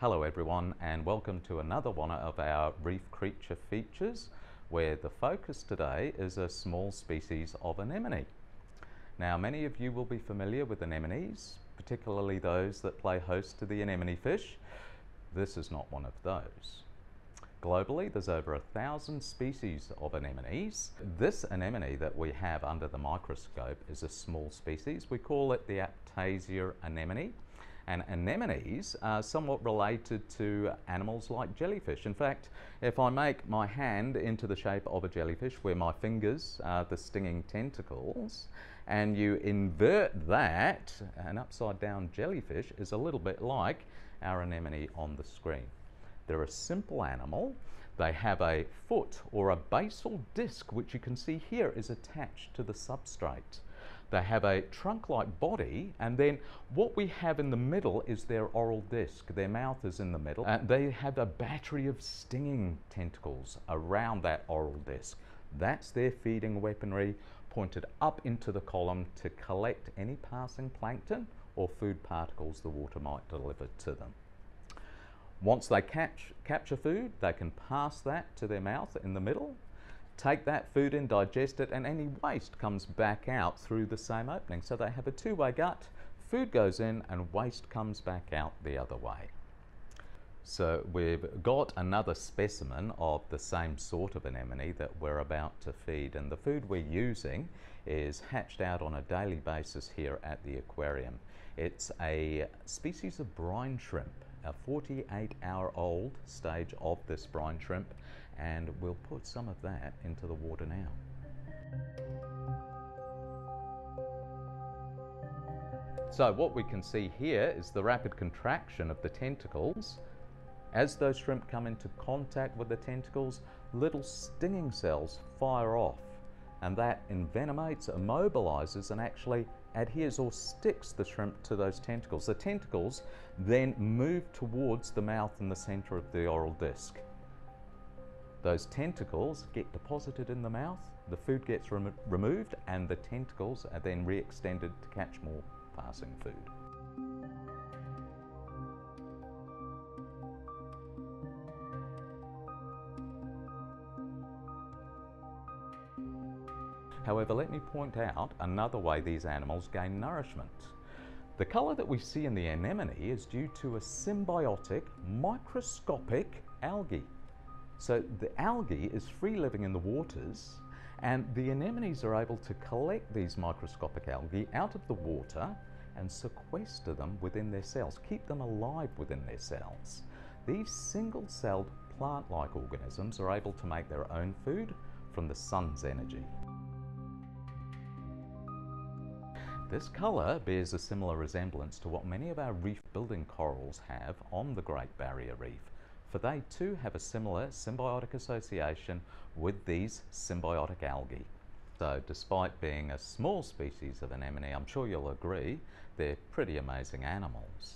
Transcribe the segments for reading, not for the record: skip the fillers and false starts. Hello everyone, and welcome to another one of our reef creature features, where the focus today is a small species of anemone. Now, many of you will be familiar with anemones, particularly those that play host to the anemone fish. This is not one of those. Globally, there's over 1,000 species of anemones. This anemone that we have under the microscope is a small species. We call it the Aiptasia anemone. And anemones are somewhat related to animals like jellyfish. In fact, if I make my hand into the shape of a jellyfish where my fingers are the stinging tentacles, and you invert that, an upside down jellyfish is a little bit like our anemone on the screen. They're a simple animal. They have a foot or a basal disc, which you can see here is attached to the substrate. They have a trunk-like body, and then what we have in the middle is their oral disc. Their mouth is in the middle, and they have a battery of stinging tentacles around that oral disc. That's their feeding weaponry, pointed up into the column to collect any passing plankton or food particles the water might deliver to them. Once they capture food, they can pass that to their mouth in the middle, take that food in, digest it, and any waste comes back out through the same opening. So they have a two-way gut. Food goes in and waste comes back out the other way. So we've got another specimen of the same sort of anemone that we're about to feed, and the food we're using is hatched out on a daily basis here at the aquarium. It's a species of brine shrimp, a 48-hour-old stage of this brine shrimp, and we'll put some of that into the water now. So what we can see here is the rapid contraction of the tentacles. As those shrimp come into contact with the tentacles, little stinging cells fire off, and that envenomates, immobilizes, and actually adheres or sticks the shrimp to those tentacles. The tentacles then move towards the mouth in the center of the oral disc. Those tentacles get deposited in the mouth, the food gets removed, and the tentacles are then re-extended to catch more passing food. However, let me point out another way these animals gain nourishment. The colour that we see in the anemone is due to a symbiotic, microscopic algae. So the algae is free living in the waters, and the anemones are able to collect these microscopic algae out of the water and sequester them within their cells, keep them alive within their cells. These single-celled plant-like organisms are able to make their own food from the sun's energy. This colour bears a similar resemblance to what many of our reef-building corals have on the Great Barrier Reef, for they too have a similar symbiotic association with these symbiotic algae. So despite being a small species of anemone, I'm sure you'll agree, they're pretty amazing animals.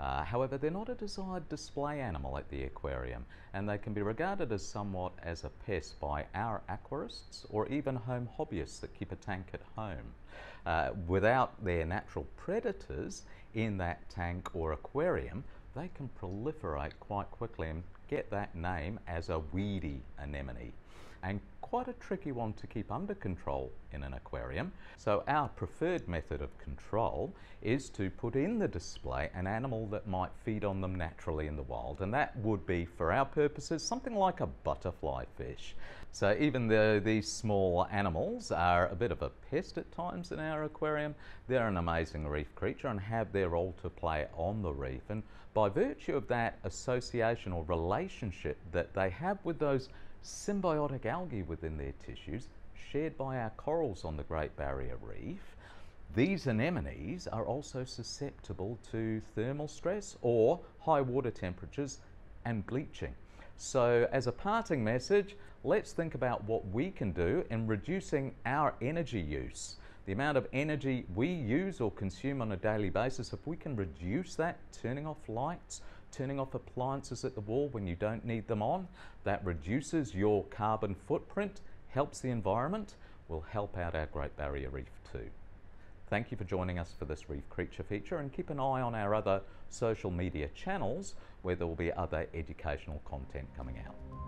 However, they're not a desired display animal at the aquarium, and they can be regarded as somewhat as a pest by our aquarists or even home hobbyists that keep a tank at home. Without their natural predators in that tank or aquarium, they can proliferate quite quickly and get that name as a weedy anemone, and quite a tricky one to keep under control in an aquarium. So our preferred method of control is to put in the display an animal that might feed on them naturally in the wild, and that would be, for our purposes, something like a butterfly fish. So even though these small animals are a bit of a pest at times in our aquarium, they're an amazing reef creature and have their role to play on the reef, and by virtue of that association or relationship that they have with those symbiotic algae within their tissues, shared by our corals on the Great Barrier Reef, these anemones are also susceptible to thermal stress or high water temperatures and bleaching. So as a parting message, let's think about what we can do in reducing our energy use. The amount of energy we use or consume on a daily basis, if we can reduce that, turning off lights, turning off appliances at the wall when you don't need them on, that reduces your carbon footprint, helps the environment, will help out our Great Barrier Reef too. Thank you for joining us for this reef creature feature, and keep an eye on our other social media channels where there will be other educational content coming out.